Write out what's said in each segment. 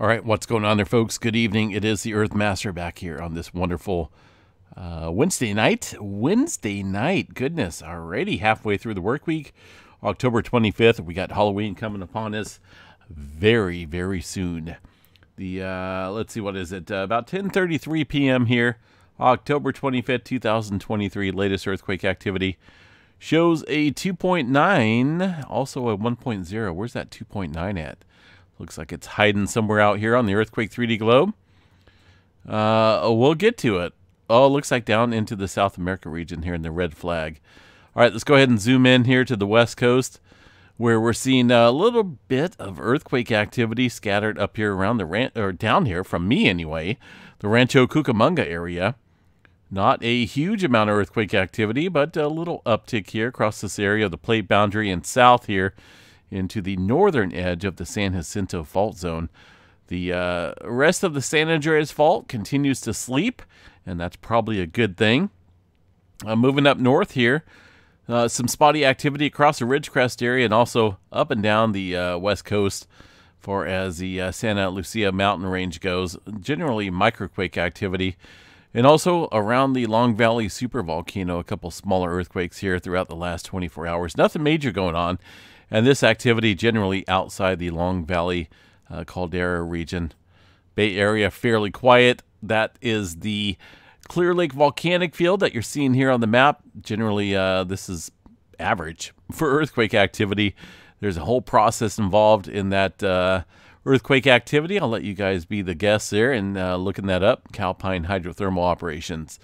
All right, what's going on there, folks? Good evening. It is the Earth Master back here on this wonderful Wednesday night. Goodness, already halfway through the work week, October 25th. We got Halloween coming upon us very, very soon. The let's see, what is it? About 10:33 p.m. here, October 25th, 2023. Latest earthquake activity shows a 2.9, also a 1.0. Where's that 2.9 at? Looks like it's hiding somewhere out here on the Earthquake 3D globe. We'll get to it. Oh, looks like down into the South America region here in the red flag. All right, let's go ahead and zoom in here to the West Coast, where we're seeing a little bit of earthquake activity scattered up here around the down here from me anyway, the Rancho Cucamonga area. Not a huge amount of earthquake activity, but a little uptick here across this area of the plate boundary and south here into the northern edge of the San Jacinto Fault Zone. The rest of the San Andreas Fault continues to sleep, and that's probably a good thing. Moving up north here, some spotty activity across the Ridgecrest area and also up and down the west coast far as the Santa Lucia Mountain Range goes. Generally microquake activity, and also around the Long Valley Supervolcano, a couple smaller earthquakes here throughout the last 24 hours. Nothing major going on. And this activity generally outside the Long Valley Caldera region. Bay Area, fairly quiet. That is the Clear Lake volcanic field that you're seeing here on the map. Generally, this is average for earthquake activity. There's a whole process involved in that earthquake activity. I'll let you guys be the guests there and looking that up. Calpine hydrothermal operations.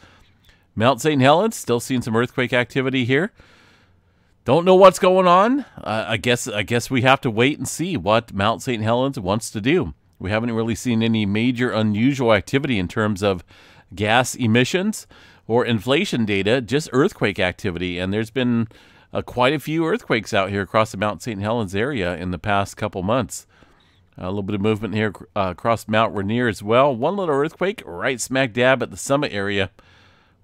Mount St. Helens, still seeing some earthquake activity here. Don't know what's going on. I guess we have to wait and see what Mount St. Helens wants to do. We haven't really seen any major unusual activity in terms of gas emissions or inflation data, just earthquake activity. And there's been quite a few earthquakes out here across the Mount St. Helens area in the past couple months. A little bit of movement here across Mount Rainier as well. One little earthquake right smack dab at the summit area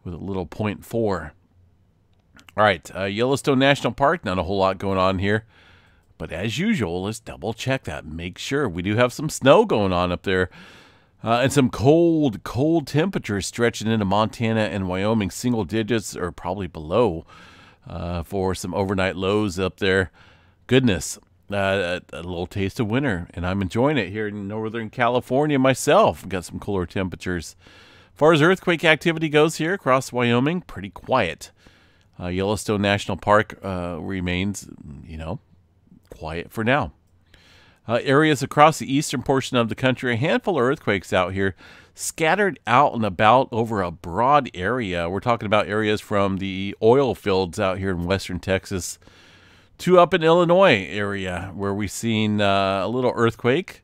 with a little 0.4. All right, Yellowstone National Park, not a whole lot going on here. But as usual, let's double check that. Make sure we do have some snow going on up there. And some cold, cold temperatures stretching into Montana and Wyoming. Single digits or probably below for some overnight lows up there. Goodness, a little taste of winter. And I'm enjoying it here in Northern California myself. We've got some cooler temperatures. As far as earthquake activity goes here across Wyoming, pretty quiet. Yellowstone National Park remains, you know, quiet for now. Areas across the eastern portion of the country, a handful of earthquakes out here, scattered out and about over a broad area. We're talking about areas from the oil fields out here in western Texas to up in Illinois area, where we've seen a little earthquake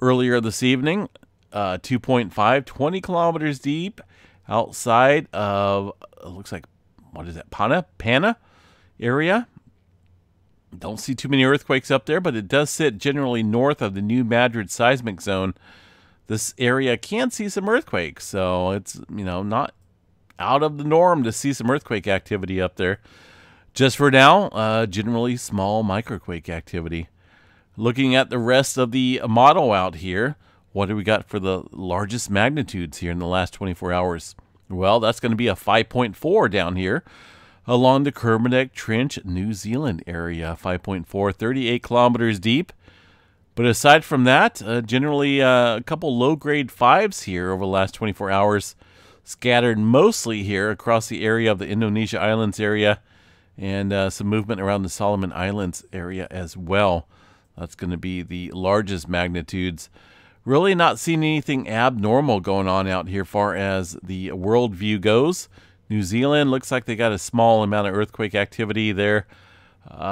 earlier this evening, 2.5, 20 kilometers deep outside of, it looks like, what is that, Pana area? Don't see too many earthquakes up there, but it does sit generally north of the New Madrid Seismic Zone. This area can see some earthquakes, so it's, you know, not out of the norm to see some earthquake activity up there. Just for now, generally small microquake activity. Looking at the rest of the model out here, what do we got for the largest magnitudes here in the last 24 hours? Well, that's going to be a 5.4 down here along the Kermadec Trench, New Zealand area. 5.4, 38 kilometers deep. But aside from that, generally a couple low-grade 5s here over the last 24 hours, scattered mostly here across the area of the Indonesia Islands area and some movement around the Solomon Islands area as well. That's going to be the largest magnitudes. Really not seeing anything abnormal going on out here far as the world view goes. New Zealand looks like they got a small amount of earthquake activity there.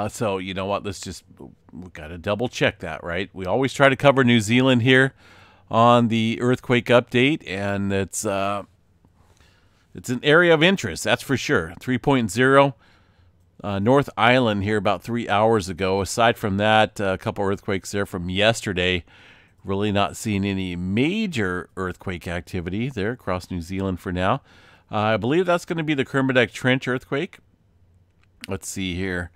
So, you know what, we've got to double check that, right? We always try to cover New Zealand here on the earthquake update, and it's an area of interest, that's for sure. 3.0, North Island here about 3 hours ago. Aside from that, a couple earthquakes there from yesterday. Really not seeing any major earthquake activity there across New Zealand for now. I believe that's going to be the Kermadec Trench earthquake. Let's see here.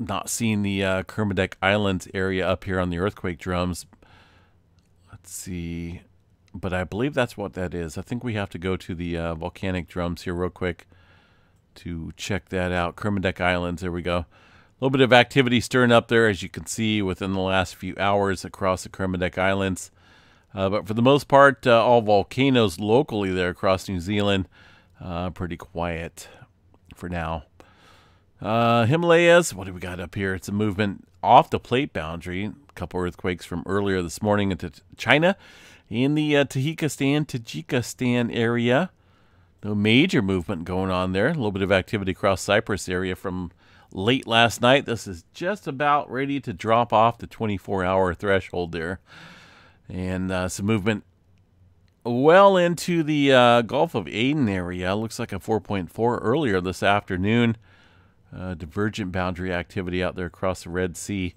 not seeing the Kermadec Islands area up here on the earthquake drums. Let's see. But I believe that's what that is. I think we have to go to the volcanic drums here real quick to check that out. Kermadec Islands, there we go. A little bit of activity stirring up there, as you can see, within the last few hours across the Kermadec Islands. But for the most part, all volcanoes locally there across New Zealand. Pretty quiet for now. Himalayas, what do we got up here? It's a movement off the plate boundary. A couple earthquakes from earlier this morning into China. In the Tajikistan area, no major movement going on there. A little bit of activity across Cyprus area from late last night. This is just about ready to drop off the 24-hour threshold there. And some movement well into the Gulf of Aden area. Looks like a 4.4 earlier this afternoon. Divergent boundary activity out there across the Red Sea.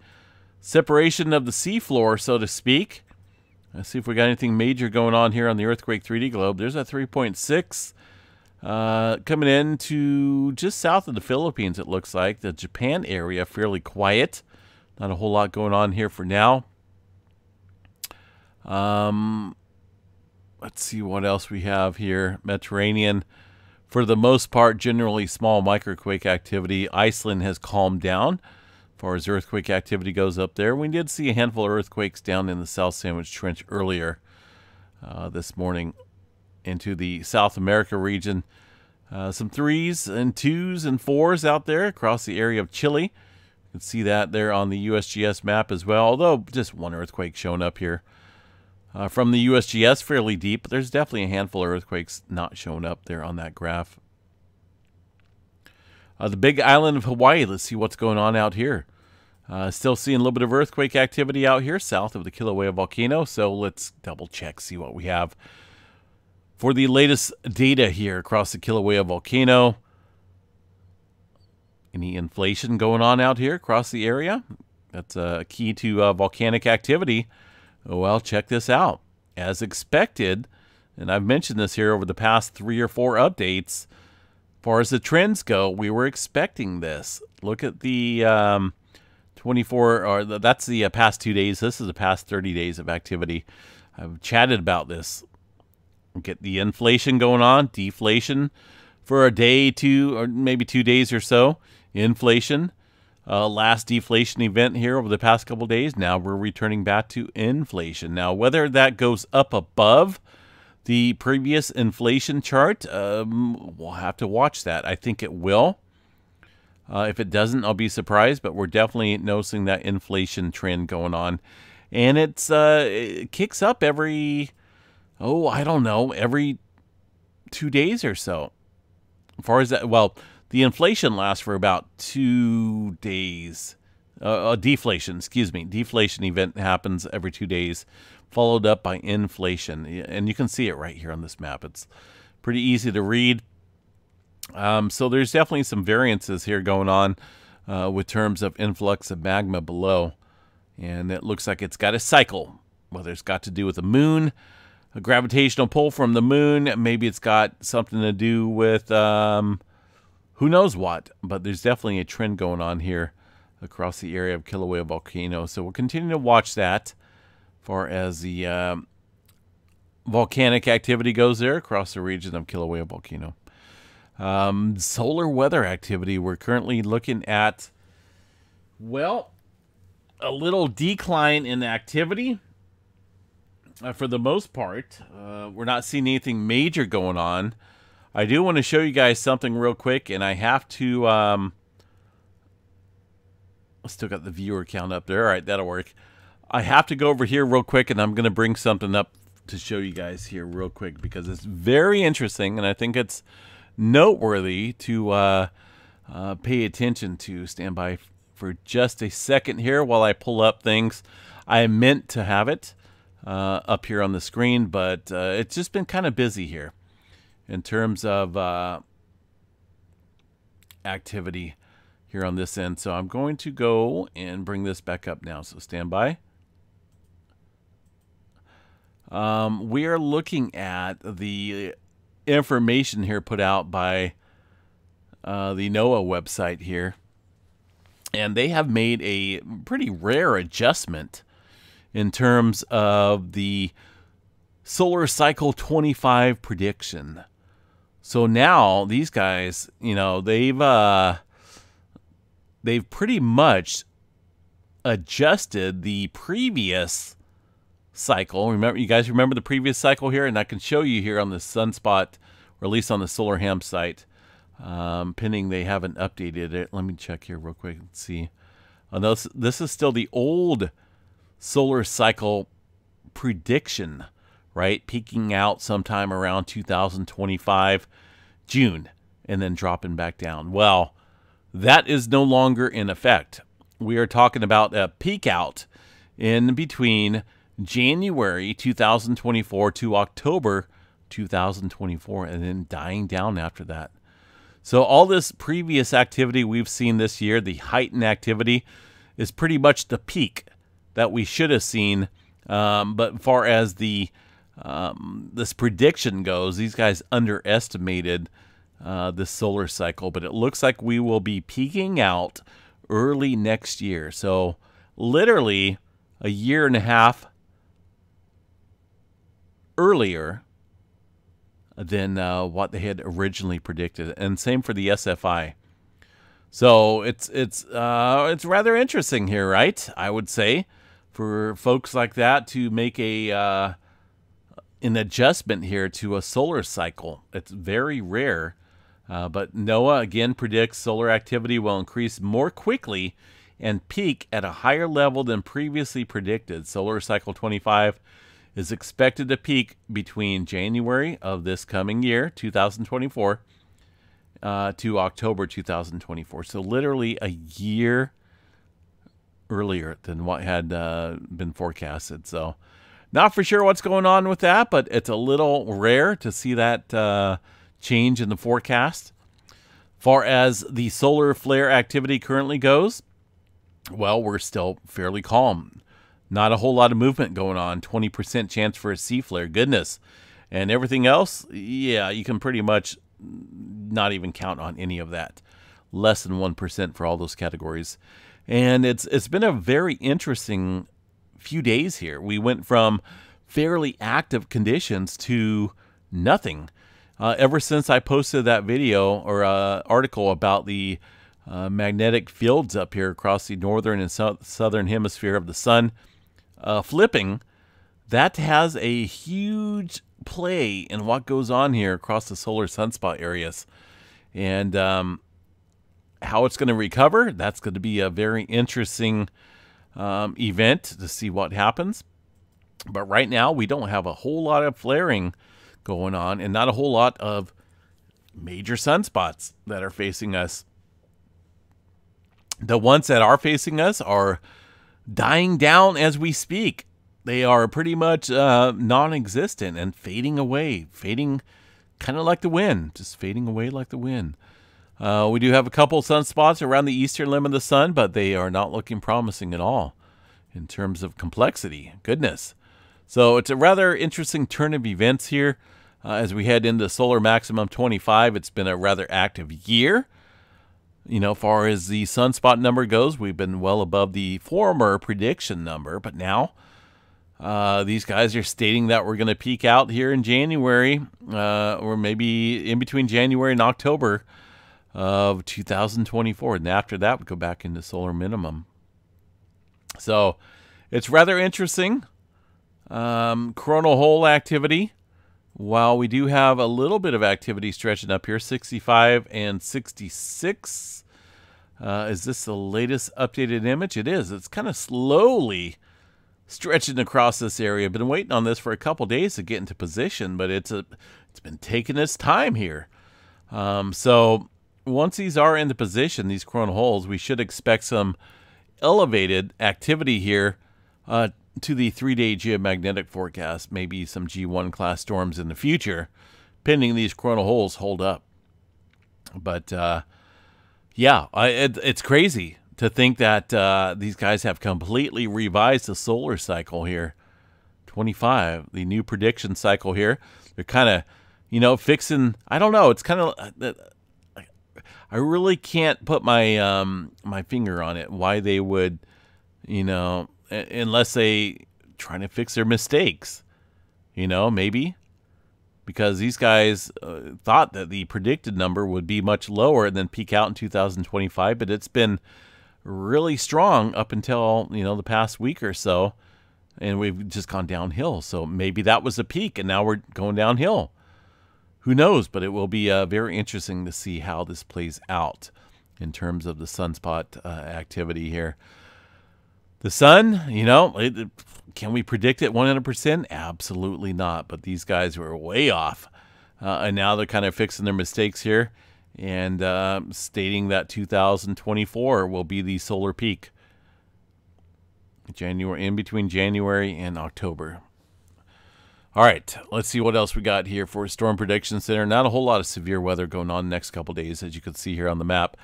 Separation of the seafloor, so to speak. Let's see if we got anything major going on here on the Earthquake 3D Globe. There's a 3.6 coming in to just south of the Philippines, it looks like. The Japan area, fairly quiet. Not a whole lot going on here for now. Let's see what else we have here. Mediterranean, for the most part, generally small microquake activity. Iceland has calmed down as far as earthquake activity goes up there. We did see a handful of earthquakes down in the South Sandwich Trench earlier this morning into the South America region. Some 3s and 2s and 4s out there across the area of Chile. You can see that there on the USGS map as well, although just one earthquake showing up here. From the USGS, fairly deep, but there's definitely a handful of earthquakes not shown up there on that graph. The big island of Hawaii, let's see what's going on out here. Still seeing a little bit of earthquake activity out here south of the Kilauea volcano, so let's double check, see what we have. For the latest data here across the Kilauea volcano, any inflation going on out here across the area? That's a key to volcanic activity. Well, check this out. As expected, and I've mentioned this here over the past 3 or 4 updates, as far as the trends go, we were expecting this. Look at the 24, or that's the past 2 days. This is the past 30 days of activity. I've chatted about this. Get the inflation going on, deflation for a day, 2, or maybe 2 days or so. Inflation. Last deflation event here over the past couple days. Now we're returning back to inflation. Now, whether that goes up above the previous inflation chart, we'll have to watch that. I think it will. If it doesn't, I'll be surprised, but we're definitely noticing that inflation trend going on. And it's it kicks up every, oh, I don't know, every 2 days or so. As far as that, well, the inflation lasts for about 2 days. Deflation, excuse me. Deflation event happens every 2 days, followed up by inflation. And you can see it right here on this map. It's pretty easy to read. So there's definitely some variances here going on with terms of influx of magma below. And it looks like it's got a cycle, whether it's got to do with the moon, a gravitational pull from the moon. Maybe it's got something to do with... who knows what, but there's definitely a trend going on here across the area of Kilauea volcano. So we'll continue to watch that as far as the volcanic activity goes there across the region of Kilauea volcano. Solar weather activity, we're currently looking at, well, a little decline in activity for the most part. We're not seeing anything major going on. I do want to show you guys something real quick, and I have to, I still got the viewer count up there. All right, that'll work. I have to go over here real quick, and I'm going to bring something up to show you guys here real quick, because it's very interesting, and I think it's noteworthy to pay attention to. Stand by for just a second here while I pull up things. I meant to have it up here on the screen, but it's just been kind of busy here in terms of activity here on this end. So I'm going to go and bring this back up now. So stand by. We are looking at the information here put out by the NOAA website here. And they have made a pretty rare adjustment in terms of the Solar Cycle 25 prediction. So now these guys, you know, they've pretty much adjusted the previous cycle. Remember, you guys remember the previous cycle here, and I can show you here on the sunspot, or at least on the Solar Ham site. Pending they haven't updated it. Let me check here real quick and see. This is still the old solar cycle prediction, right? Peaking out sometime around 2025 June and then dropping back down. Well, that is no longer in effect. We are talking about a peak out in between January 2024 to October 2024 and then dying down after that. So all this previous activity we've seen this year, the heightened activity, is pretty much the peak that we should have seen. But as far as the this prediction goes, these guys underestimated the solar cycle. But it looks like we will be peaking out early next year. So literally a year and a half earlier than what they had originally predicted, and same for the SFI. So it's rather interesting here, right? I would say for folks like that to make a an adjustment here to a solar cycle. It's very rare, but NOAA again predicts solar activity will increase more quickly and peak at a higher level than previously predicted. Solar Cycle 25 is expected to peak between January of this coming year, 2024, to October 2024. So literally a year earlier than what had been forecasted. So not for sure what's going on with that, but it's a little rare to see that change in the forecast. Far as the solar flare activity currently goes, well, we're still fairly calm. Not a whole lot of movement going on. 20% chance for a C flare. Goodness. And everything else, yeah, you can pretty much not even count on any of that. Less than 1% for all those categories. And it's been a very interesting few days here. We went from fairly active conditions to nothing. Ever since I posted that video or article about the magnetic fields up here across the northern and southern hemisphere of the sun, flipping, that has a huge play in what goes on here across the solar sunspot areas. And how it's going to recover, that's going to be a very interesting event to see what happens. But right now, we don't have a whole lot of flaring going on and not a whole lot of major sunspots that are facing us. The ones that are facing us are dying down as we speak. They are pretty much non-existent and fading away, fading kind of like the wind, just fading away like the wind. We do have a couple sunspots around the eastern limb of the sun, but they are not looking promising at all in terms of complexity. Goodness. So it's a rather interesting turn of events here as we head into Solar Maximum 25. It's been a rather active year. You know, far as the sunspot number goes, we've been well above the former prediction number. But now these guys are stating that we're going to peak out here in January or maybe in between January and October of 2024. And after that, we go back into solar minimum. So it's rather interesting. Coronal hole activity. While we do have a little bit of activity stretching up here, 65 and 66. Is this the latest updated image? It is. It's kind of slowly stretching across this area. Been waiting on this for a couple days to get into position, but it's been taking its time here. So once these are into position, these coronal holes, we should expect some elevated activity here to the three-day geomagnetic forecast, maybe some G1 class storms in the future, pending these coronal holes hold up. But yeah, it's crazy to think that these guys have completely revised the solar cycle here. 25, the new prediction cycle here. They're kind of, you know, fixing, I don't know, it's kind of, I I really can't put my my finger on it, why they would, you know, unless they trying to fix their mistakes, you know, maybe. Because these guys thought that the predicted number would be much lower and then peak out in 2025, but it's been really strong up until, you know, the past week or so, and we've just gone downhill. So maybe that was the peak, and now we're going downhill. Who knows? But it will be very interesting to see how this plays out in terms of the sunspot activity here. The sun, you know, can we predict it 100%? Absolutely not. But these guys were way off. And now they're kind of fixing their mistakes here and stating that 2024 will be the solar peak. January, in between January and October. All right, let's see what else we got here for Storm Prediction Center. Not a whole lot of severe weather going on the next couple days, as you can see here on the map.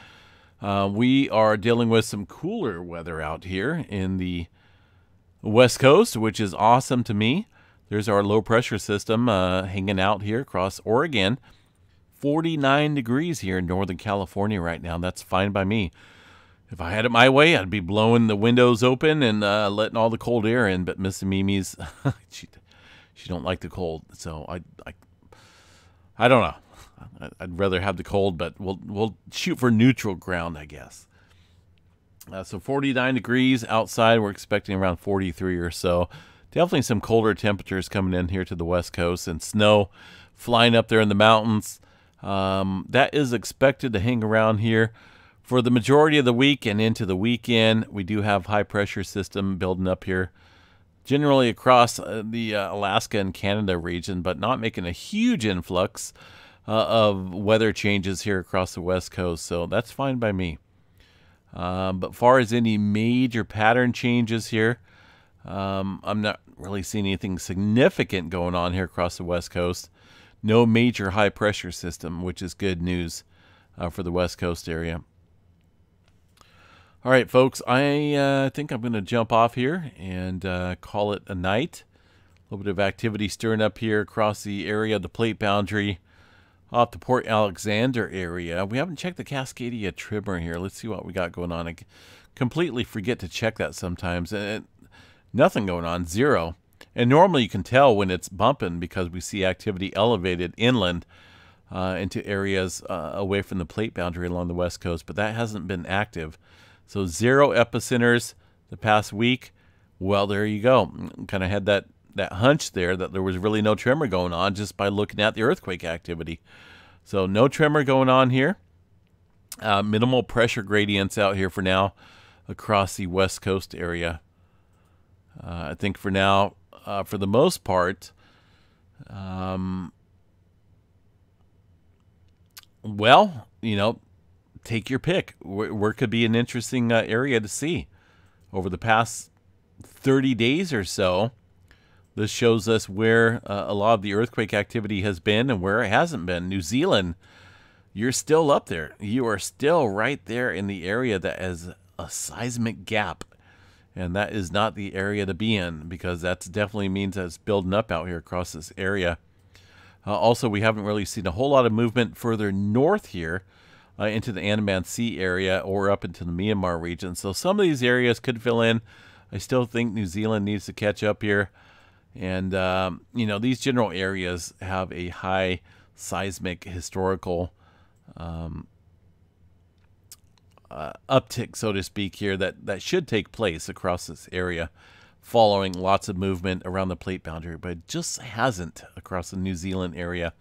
We are dealing with some cooler weather out here in the West Coast, which is awesome to me. There's our low pressure system hanging out here across Oregon. 49 degrees here in Northern California right now. That's fine by me. If I had it my way, I'd be blowing the windows open and letting all the cold air in. But Miss Mimi's, she don't like the cold, so I don't know. I'd rather have the cold, but we'll shoot for neutral ground, I guess. So 49 degrees outside. We're expecting around 43 or so. Definitely some colder temperatures coming in here to the West Coast, and snow flying up there in the mountains. That is expected to hang around here for the majority of the week and into the weekend. We do have high pressure system building up here, generally across the Alaska and Canada region, but not making a huge influx of weather changes here across the West Coast, so that's fine by me. But far as any major pattern changes here, I'm not really seeing anything significant going on here across the West Coast. No major high pressure system, which is good news for the West Coast area. All right, folks, I think I'm going to jump off here and call it a night. A little bit of activity stirring up here across the area of the plate boundary. Off the Port Alexander area. We haven't checked the Cascadia Tribber here. Let's see what we got going on. I completely forget to check that sometimes. Nothing going on, zero. And normally you can tell when it's bumping because we see activity elevated inland into areas away from the plate boundary along the West Coast, but that hasn't been active. So zero epicenters the past week. Well, there you go. Kind of had that hunch there that there was really no tremor going on just by looking at the earthquake activity. So no tremor going on here. Minimal pressure gradients out here for now across the West Coast area. I think for now, for the most part, well, you know, take your pick. Where could be an interesting area to see. Over the past 30 days or so, this shows us where a lot of the earthquake activity has been and where it hasn't been. New Zealand, you're still up there. You are still right there in the area that has a seismic gap. And that is not the area to be in, because that definitely means that it's building up out here across this area. Also, we haven't really seen a whole lot of movement further north here into the Andaman Sea area or up into the Myanmar region. So some of these areas could fill in. I still think New Zealand needs to catch up here. And, you know, these general areas have a high seismic historical uptick, so to speak, here that should take place across this area following lots of movement around the plate boundary, but it just hasn't across the New Zealand area.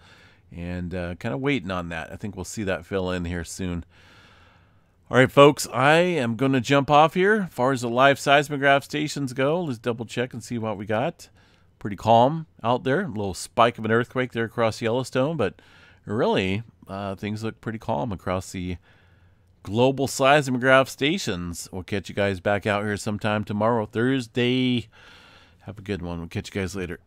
And kind of waiting on that. I think we'll see that fill in here soon. All right, folks, I am going to jump off here. As far as the live seismograph stations go, let's double check and see what we got. Pretty calm out there. A little spike of an earthquake there across Yellowstone, but really things look pretty calm across the global seismograph stations. We'll catch you guys back out here sometime tomorrow, Thursday. Have a good one. We'll catch you guys later.